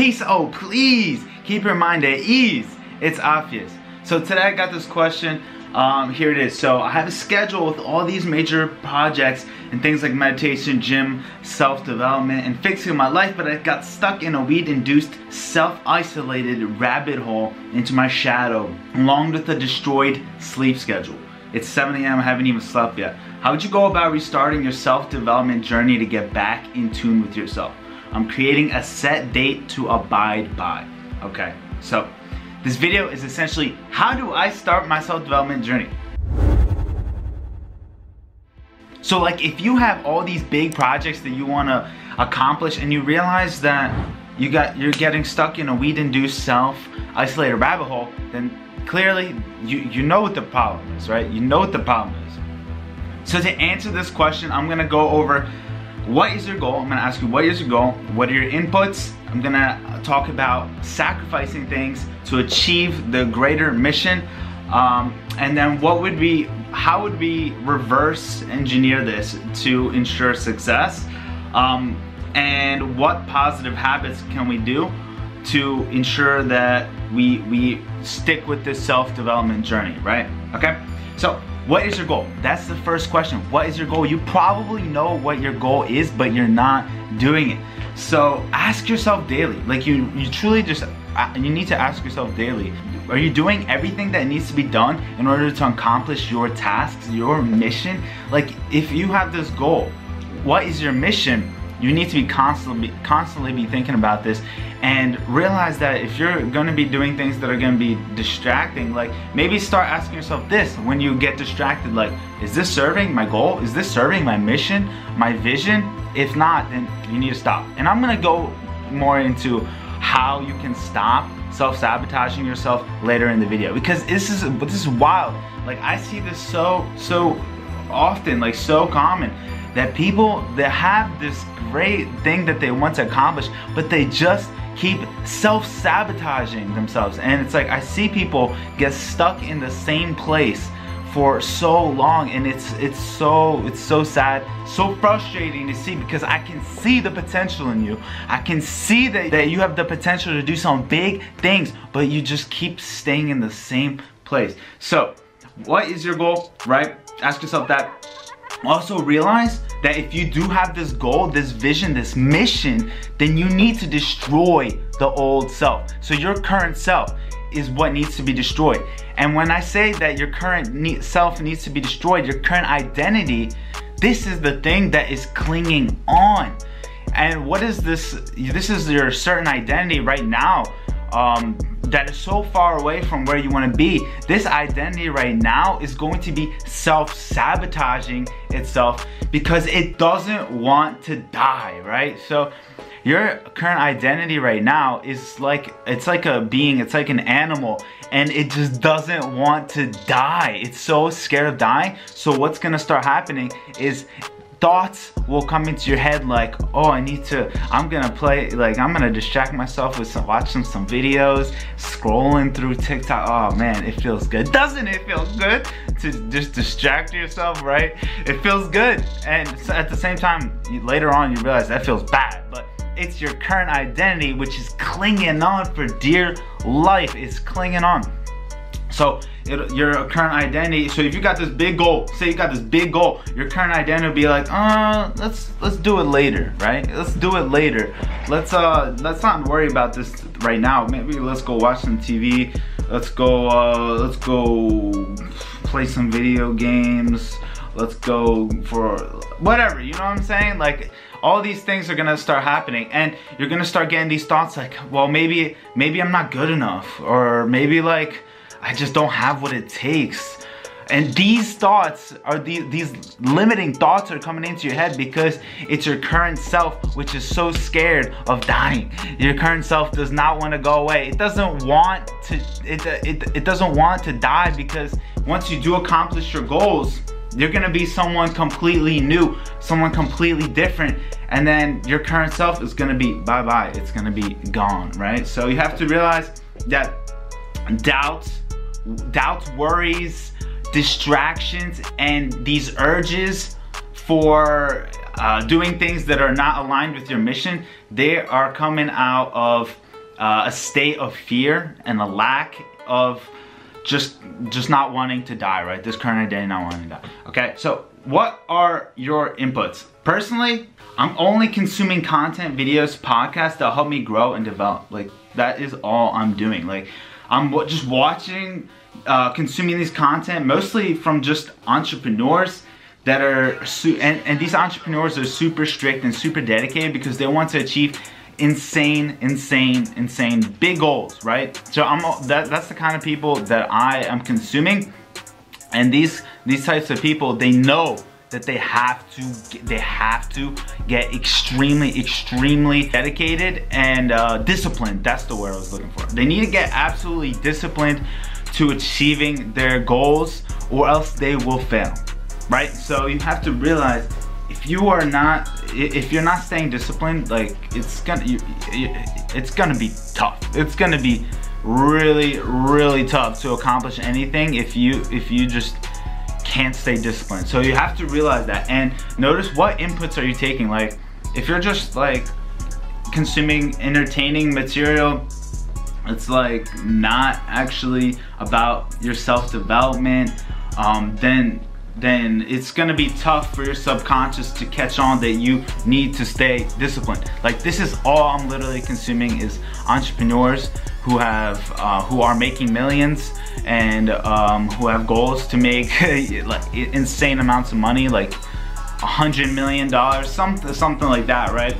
Peace, oh please. Keep your mind at ease. It's obvious. So today I got this question. Here it is. So I have a schedule with all these major projects and things like meditation, gym, self-development, and fixing my life, but I got stuck in a weed-induced, self-isolated rabbit hole into my shadow, along with a destroyed sleep schedule. It's 7 a.m. I haven't even slept yet. How would you go about restarting your self-development journey to get back in tune with yourself? I'm creating a set date to abide by. Okay, so this video is essentially, how do I start my self-development journey? So like, if you have all these big projects that you want to accomplish and you realize that you're getting stuck in a weed-induced self-isolated rabbit hole, then clearly you know what the problem is, right? You know what the problem is. So to answer this question, I'm going to go over what is your goal? I'm gonna ask you, what is your goal? What are your inputs? I'm gonna talk about sacrificing things to achieve the greater mission. And then how would we reverse engineer this to ensure success? And what positive habits can we do to ensure that we stick with this self-development journey, right? Okay, so what is your goal? That's the first question. What is your goal? You probably know what your goal is, but you're not doing it. So ask yourself daily. Like you need to ask yourself daily. Are you doing everything that needs to be done in order to accomplish your tasks, your mission? Like if you have this goal, what is your mission? You need to be constantly be thinking about this and realize that if you're gonna be doing things that are gonna be distracting, like maybe start asking yourself this when you get distracted, like, is this serving my goal? Is this serving my mission, my vision? If not, then you need to stop. And I'm gonna go more into how you can stop self-sabotaging yourself later in the video, because this is wild. Like I see this so often, like so common, that people that have this great thing that they want to accomplish, but they just keep self-sabotaging themselves. And it's like, I see people get stuck in the same place for so long, and it's so sad, so frustrating to see, because I can see the potential in you. I can see that you have the potential to do some big things, but you just keep staying in the same place. So what is your goal, right? Ask yourself that. Also realize that if you do have this goal, this vision, this mission, then you need to destroy the old self. So your current self is what needs to be destroyed. And when I say that your current self needs to be destroyed, your current identity, this is the thing that is clinging on. And what is this? This is your certain identity right now that is so far away from where you want to be. This identity right now is going to be self-sabotaging itself because it doesn't want to die, right? So your current identity right now is like, it's like a being, it's like an animal, and it just doesn't want to die. It's so scared of dying. So what's gonna start happening is thoughts will come into your head like, oh, I'm gonna play, like I'm gonna distract myself with watching some videos, scrolling through TikTok. Oh man, it feels good. Doesn't it feel good to just distract yourself, right? It feels good. And at the same time, later on you realize that feels bad, but it's your current identity which is clinging on for dear life. It's clinging on. So your current identity, so if you got this big goal, say you got this big goal, your current identity will be like, let's do it later, right? Let's do it later. Let's not worry about this right now. Maybe let's go watch some TV. Let's go play some video games. Let's go for whatever, you know what I'm saying? Like all these things are gonna start happening, and you're gonna start getting these thoughts like, well, maybe I'm not good enough, or maybe like I just don't have what it takes. And these thoughts are these limiting thoughts are coming into your head because it's your current self which is so scared of dying. Your current self does not want to go away. It doesn't want to it doesn't want to die, because once you do accomplish your goals, you're gonna be someone completely new, someone completely different, and then your current self is gonna be bye-bye. It's gonna be gone, right? So you have to realize that doubts, worries, distractions, and these urges for doing things that are not aligned with your mission, they are coming out of a state of fear and a lack of just not wanting to die, right? This current day, not wanting to die. Okay, so what are your inputs? Personally, I'm only consuming content, videos, podcasts that help me grow and develop. Like, that is all I'm doing. Like, I'm just watching, consuming these content, mostly from just entrepreneurs that are, and these entrepreneurs are super strict and super dedicated because they want to achieve insane big goals, right? So that's the kind of people that I am consuming, and these types of people, they know that they have to get extremely dedicated and disciplined. That's the word I was looking for. They need to get absolutely disciplined to achieving their goals, or else they will fail, right? So you have to realize, if you're not staying disciplined, like, it's gonna be tough. It's gonna be really tough to accomplish anything if you just can't stay disciplined. So you have to realize that and notice what inputs are you taking. Like, if you're just like consuming entertaining material, it's like not actually about your self-development, then it's gonna be tough for your subconscious to catch on that you need to stay disciplined. Like, this is all I'm literally consuming is entrepreneurs who are making millions and who have goals to make like insane amounts of money, like $100 million, something like that, right?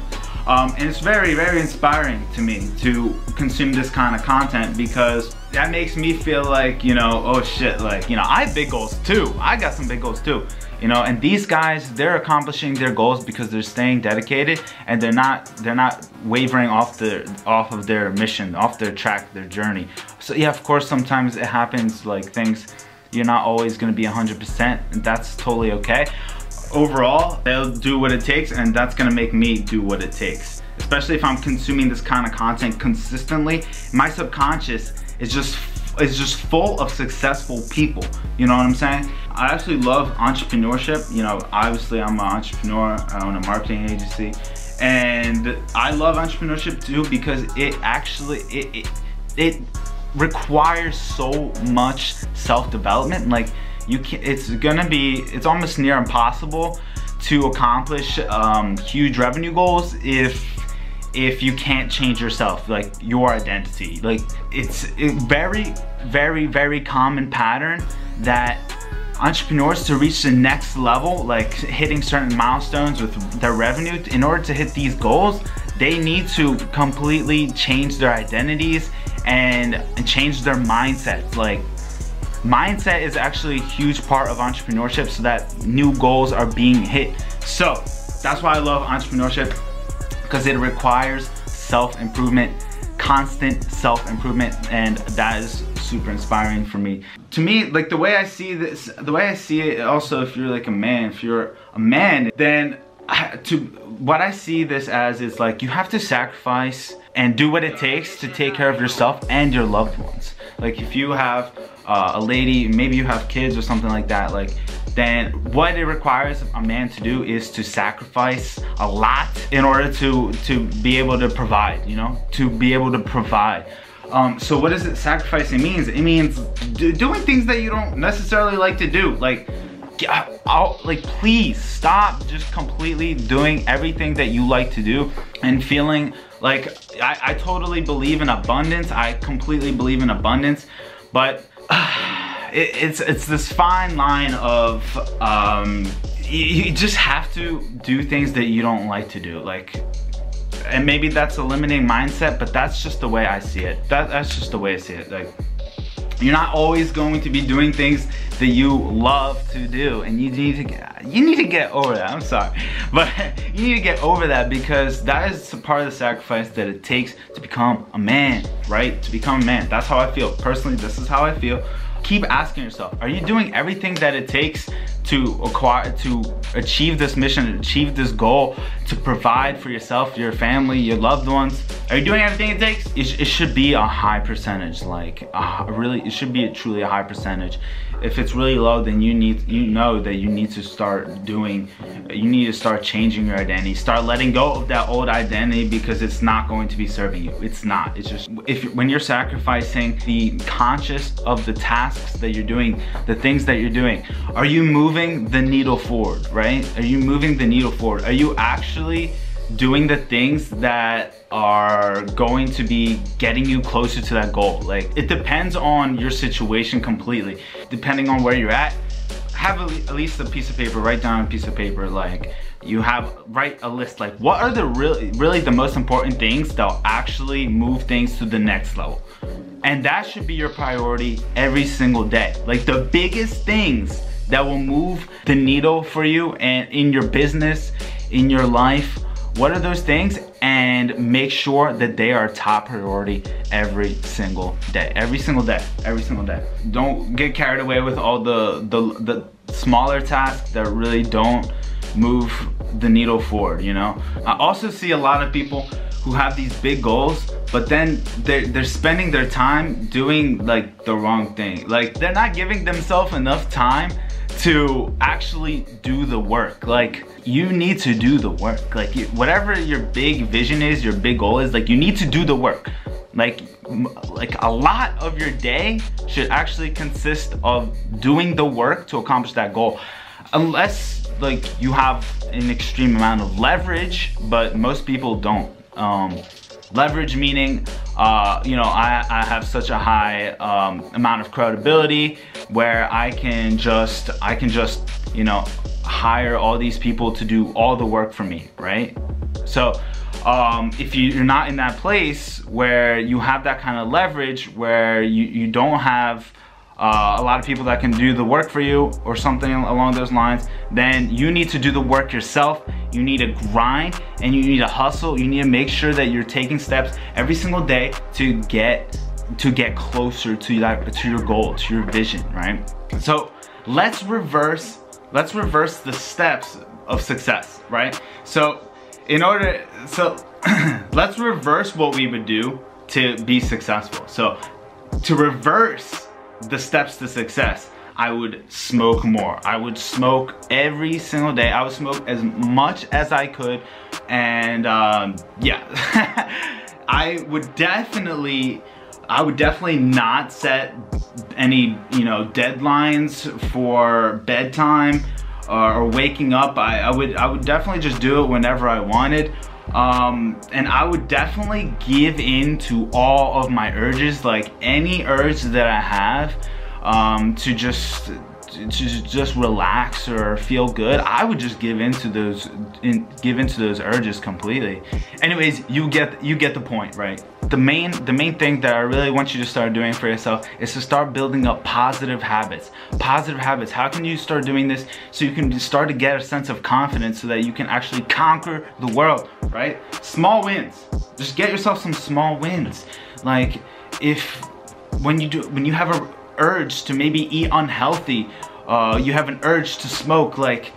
And it's very inspiring to me to consume this kind of content, because that makes me feel like, you know, oh shit, like, you know, I have big goals too. I got some big goals too, you know. And these guys, they're accomplishing their goals because they're staying dedicated and they're not wavering off of their mission, off their track, their journey. So yeah, of course, sometimes it happens, like things, you're not always going to be 100%, and that's totally okay. Overall, they'll do what it takes, and that's gonna make me do what it takes. Especially if I'm consuming this kind of content consistently, my subconscious is just full of successful people. You know what I'm saying? I actually love entrepreneurship. You know, obviously I'm an entrepreneur, I own a marketing agency, and I love entrepreneurship too because it actually, it requires so much self-development. Like, it's almost near impossible to accomplish huge revenue goals if you can't change yourself, like your identity. Like, it's a very common pattern that entrepreneurs, to reach the next level, like hitting certain milestones with their revenue, in order to hit these goals, they need to completely change their identities and change their mindsets. Like, mindset is actually a huge part of entrepreneurship, so that new goals are being hit. So that's why I love entrepreneurship, because it requires self-improvement, constant self-improvement, and that is super inspiring for me. To me, like, the way I see it, also, if you're like a man, then what I see this as is, like, you have to sacrifice and do what it takes to take care of yourself and your loved ones. Like, if you have a lady, maybe you have kids or something like that, like, then what it requires a man to do is to sacrifice a lot in order to be able to provide, you know, to be able to provide. So what is it sacrificing means? It means doing things that you don't necessarily like to do. Like, please stop just completely doing everything that you like to do and feeling like, I totally believe in abundance. I completely believe in abundance, but it's this fine line of you just have to do things that you don't like to do, like, and maybe that's a limiting mindset, but that's just the way I see it. That's just the way I see it. Like, you're not always going to be doing things that you love to do, and you need to get over that. I'm sorry, but you need to get over that, because that is part of the sacrifice that it takes to become a man, right? To become a man. That's how I feel personally. This is how I feel. Keep asking yourself, are you doing everything that it takes to achieve this mission, achieve this goal, to provide for yourself, your family, your loved ones. Are you doing everything it takes? It should be a high percentage, like really, it should be truly a high percentage. If it's really low, then you need to start changing your identity. Start letting go of that old identity, because it's not going to be serving you. It's not. It's just, when you're sacrificing the conscious of the tasks that you're doing, the things that you're doing, are you moving the needle forward, right? Are you moving the needle forward? Are you actually doing the things that are going to be getting you closer to that goal? Like, it depends on your situation completely. Depending on where you're at, have at least a piece of paper, write down a piece of paper, like write a list, like what are the really the most important things that'll actually move things to the next level. And that should be your priority every single day. Like the biggest things that will move the needle for you and in your business, in your life, what are those things? And make sure that they are top priority every single day. Every single day. Every single day. Don't get carried away with all the smaller tasks that really don't move the needle forward, you know? I also see a lot of people who have these big goals, but then they're spending their time doing like the wrong thing. Like they're not giving themselves enough time to actually do the work. Like you need to do the work. Like whatever your big vision is, your big goal is, like you need to do the work. Like a lot of your day should actually consist of doing the work to accomplish that goal. Unless like you have an extreme amount of leverage, but most people don't. Leverage meaning, you know, I have such a high amount of credibility where I can just, you know, hire all these people to do all the work for me, right? So if you're not in that place where you have that kind of leverage, where you don't have a lot of people that can do the work for you or something along those lines, then you need to do the work yourself. You need to grind and you need to hustle. You need to make sure that you're taking steps every single day to get closer to your goal, to your vision, right? So let's reverse the steps of success, right? So let's reverse what we would do to be successful. So to reverse the steps to success, I would smoke more. I would smoke every single day. I would smoke as much as I could. And yeah, I would definitely not set any, you know, deadlines for bedtime or waking up. I would definitely just do it whenever I wanted. And I would definitely give in to all of my urges, like any urge that I have to just relax or feel good. I would just give into those urges completely. Anyways, you get the point, right? The main thing that I really want you to start doing for yourself is to start building up positive habits. Positive habits. How can you start doing this so you can start to get a sense of confidence so that you can actually conquer the world, right? Small wins. Just get yourself some small wins. Like when you have a urge to maybe eat unhealthy, you have an urge to smoke, like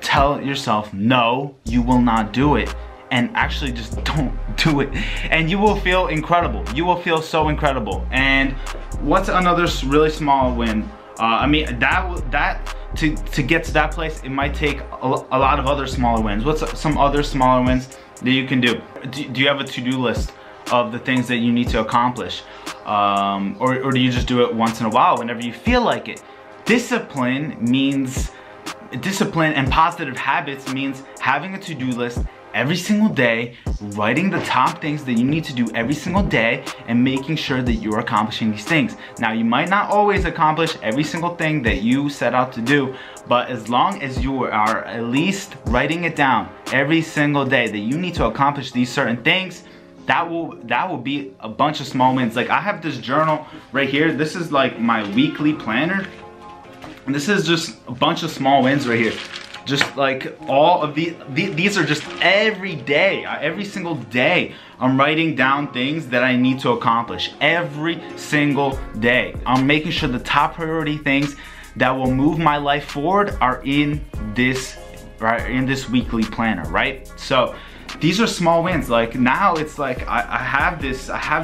tell yourself, no, you will not do it, and actually just don't do it, and you will feel incredible. You will feel so incredible. And what's another really small win? I mean, that to get to that place, it might take a lot of other smaller wins. What's some other smaller wins that you can do? Do you have a to-do list of the things that you need to accomplish? Or do you just do it once in a while whenever you feel like it? Discipline and positive habits means having a to-do list every single day, writing the top things that you need to do every single day, and making sure that you're accomplishing these things. Now, you might not always accomplish every single thing that you set out to do, but as long as you are at least writing it down every single day that you need to accomplish these certain things, that will be a bunch of small wins. Like I have this journal right here. This is like my weekly planner. And this is just a bunch of small wins right here. Just like all of these are just every day, every single day. I'm writing down things that I need to accomplish every single day. I'm making sure the top priority things that will move my life forward are in this, right, in this weekly planner, right? So these are small wins. Like now it's like I have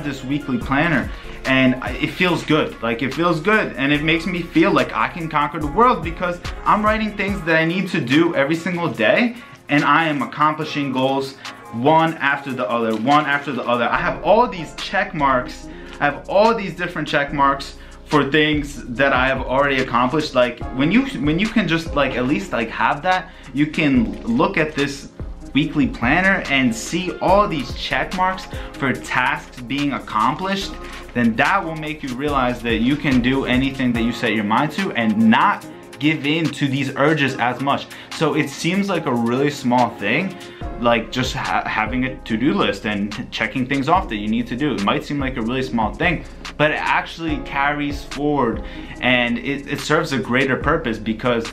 this weekly planner and it feels good. Like it feels good and it makes me feel like I can conquer the world because I'm writing things that I need to do every single day and I am accomplishing goals one after the other, one after the other. I have all these check marks. I have all these different check marks for things that I have already accomplished. Like when you can just like at least like have that, you can look at this weekly planner and see all these check marks for tasks being accomplished, then that will make you realize that you can do anything that you set your mind to and not give in to these urges as much. So it seems like a really small thing, like just having a to-do list and checking things off that you need to do. It might seem like a really small thing, but it actually carries forward and it serves a greater purpose because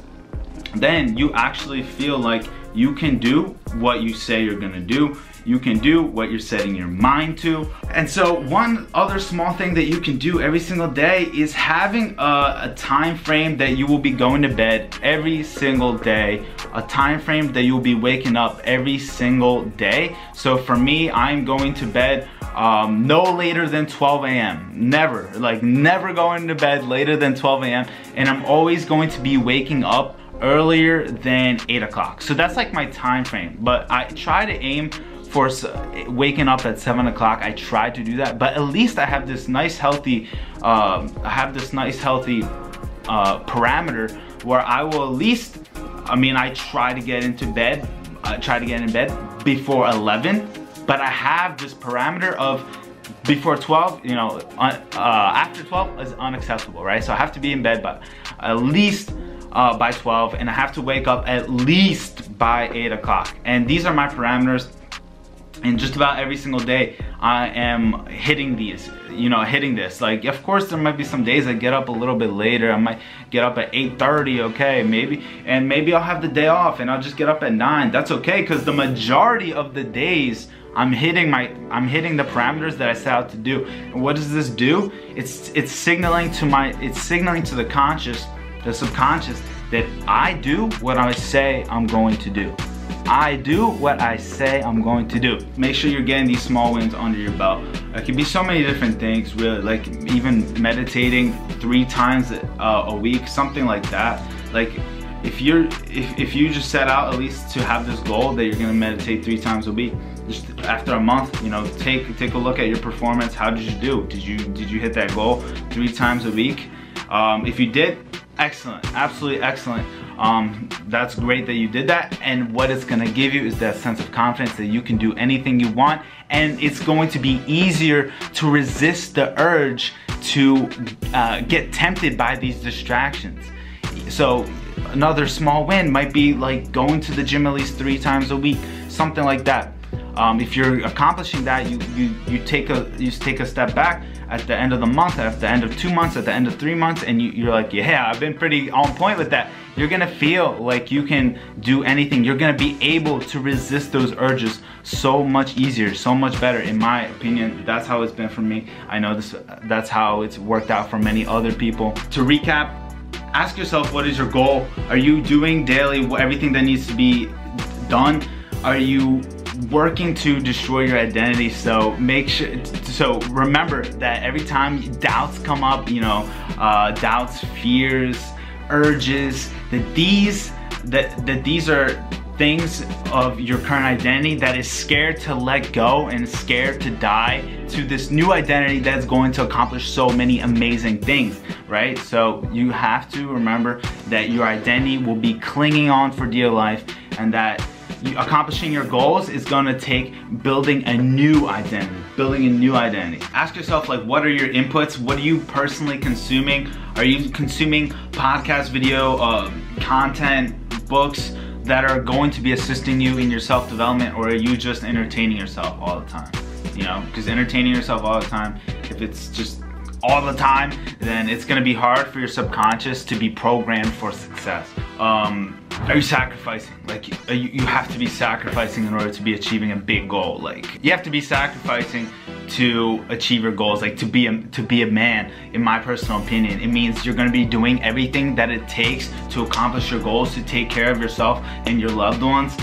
then you actually feel like you can do what you say you're gonna do. You can do what you're setting your mind to. And so one other small thing that you can do every single day is having a time frame that you will be going to bed every single day, a time frame that you'll be waking up every single day. So for me, I'm going to bed no later than 12 a.m. Never, like never going to bed later than 12 a.m. And I'm always going to be waking up earlier than 8 o'clock. So that's like my time frame, but I try to aim for waking up at 7 o'clock. I try to do that, but at least I have this nice healthy parameter where I will at least, I try to get into bed before 11, but I have this parameter of before 12, you know, after 12 is unacceptable, right? So I have to be in bed by at least by 12, and I have to wake up at least by 8 o'clock. And these are my parameters, and just about every single day I am hitting these, hitting this. Like of course there might be some days I get up a little bit later. I might get up at 8:30, okay, maybe, and maybe I'll have the day off and I'll just get up at 9. That's okay, because the majority of the days I'm hitting the parameters that I set out to do. And what does this do? It's signaling to the conscious, the subconscious, that I do what I say I'm going to do. I do what I say I'm going to do. Make sure you're getting these small wins under your belt. It could be so many different things, really, like even meditating 3 times a week, something like that. Like if you just set out at least to have this goal that you're gonna meditate 3 times a week, just after a month, take a look at your performance. How did you do? Did you hit that goal 3 times a week? If you did, excellent, absolutely excellent. That's great that you did that, and what it's gonna give you is that sense of confidence that you can do anything you want, and it's going to be easier to resist the urge to get tempted by these distractions. So another small win might be like going to the gym at least 3 times a week, something like that. If you're accomplishing that, you take a step back at the end of the month, at the end of 2 months, at the end of 3 months, and you're like, yeah, I've been pretty on point with that. You're gonna feel like you can do anything. You're gonna be able to resist those urges so much easier, so much better. In my opinion, that's how it's been for me. I know that's how it's worked out for many other people. To recap, ask yourself, what is your goal? Are you doing daily everything that needs to be done? Are you working to destroy your identity? So make sure, so remember that every time doubts come up, doubts, fears, urges, that these are things of your current identity that is scared to let go and scared to die to this new identity that's going to accomplish so many amazing things, right? So you have to remember that your identity will be clinging on for dear life, and that accomplishing your goals is gonna take building a new identity, Ask yourself, like, what are your inputs? What are you personally consuming? Are you consuming podcast, video, content, books that are going to be assisting you in your self-development, or are you just entertaining yourself all the time? Because entertaining yourself all the time, if it's just all the time, then it's gonna be hard for your subconscious to be programmed for success. Are you sacrificing? Like you have to be sacrificing in order to be achieving a big goal. Like you have to be sacrificing to achieve your goals, like to be a man, in my personal opinion. It means you're gonna be doing everything that it takes to accomplish your goals, to take care of yourself and your loved ones.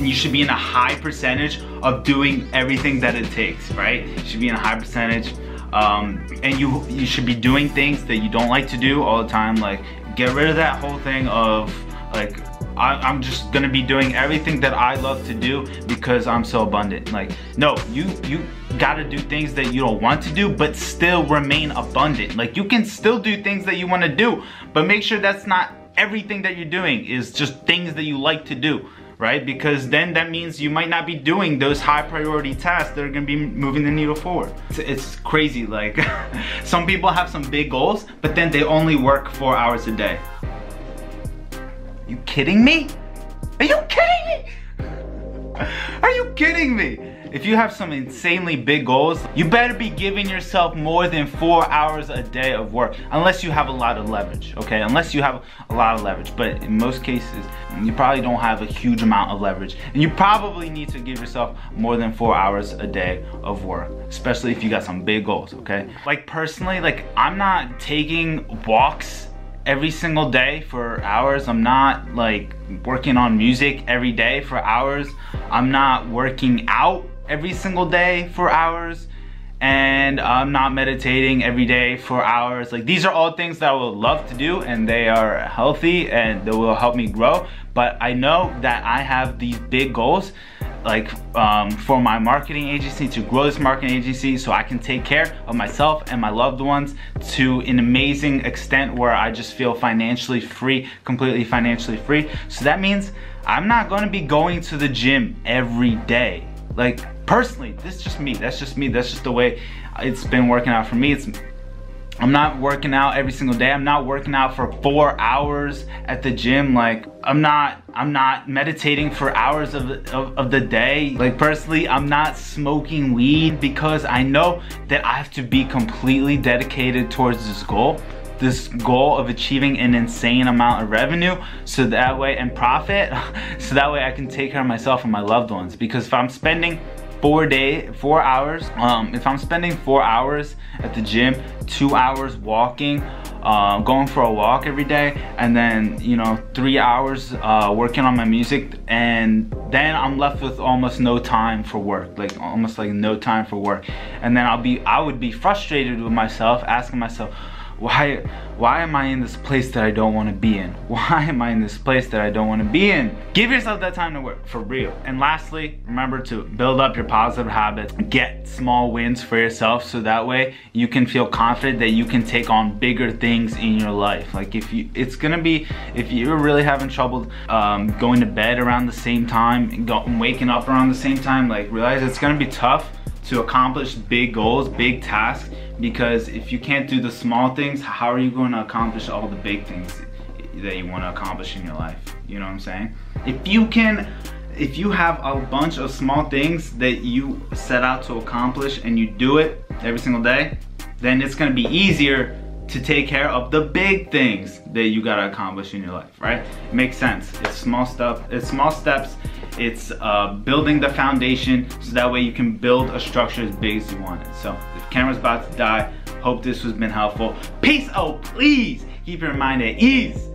You should be in a high percentage of doing everything that it takes, right? You should be in a high percentage, and you should be doing things that you don't like to do all the time. Like, get rid of that whole thing of like, I'm just gonna be doing everything that I love to do because I'm so abundant. Like, no, you gotta do things that you don't want to do but still remain abundant. Like, you can still do things that you want to do, but make sure that's not everything that you're doing is just things that you like to do, right? Because then that means you might not be doing those high priority tasks that are gonna be moving the needle forward. It's crazy, like some people have some big goals, but then they only work 4 hours a day. You kidding me? Are you kidding me? Are you kidding me? If you have some insanely big goals, you better be giving yourself more than 4 hours a day of work, unless you have a lot of leverage, okay? Unless you have a lot of leverage, but in most cases, you probably don't have a huge amount of leverage, and you probably need to give yourself more than 4 hours a day of work, especially if you got some big goals, okay? Like, personally, like, I'm not taking walks every single day for hours. I'm not like working on music every day for hours. I'm not working out every single day for hours, and I'm not meditating every day for hours. Like, these are all things that I would love to do, and they are healthy and they will help me grow, but I know that I have these big goals, like for my marketing agency, to grow this marketing agency so I can take care of myself and my loved ones to an amazing extent where I just feel financially free, completely financially free. So that means I'm not going to be going to the gym every day. Like, personally, this is just me, that's just me, that's just the way it's been working out for me. I'm not working out every single day. I'm not working out for 4 hours at the gym. Like, I'm not meditating for hours of the day. Like, personally, I'm not smoking weed because I know that I have to be completely dedicated towards this goal of achieving an insane amount of revenue, so that way, and profit, so that way I can take care of myself and my loved ones. Because if I'm spending 4 hours, if I'm spending 4 hours at the gym, 2 hours walking, going for a walk every day, and then, you know, 3 hours working on my music, and then I'm left with almost no time for work, like almost like no time for work. And then I would be frustrated with myself, asking myself, why am I in this place that I don't want to be in? Why am I in this place that I don't want to be in? Give yourself that time to work, for real. And lastly, remember to build up your positive habits. Get small wins for yourself so that way you can feel confident that you can take on bigger things in your life. Like, if you're really having trouble going to bed around the same time and waking up around the same time, like, realize it's gonna be tough to accomplish big goals, big tasks, because if you can't do the small things, how are you going to accomplish all the big things that you want to accomplish in your life? You know what I'm saying? If you have a bunch of small things that you set out to accomplish and you do it every single day, then it's going to be easier to take care of the big things that you got to accomplish in your life, right? It makes sense. It's small stuff, it's small steps. It's building the foundation so that way you can build a structure as big as you want it. So, if camera's about to die, hope this has been helpful. Peace out, please keep your mind at ease.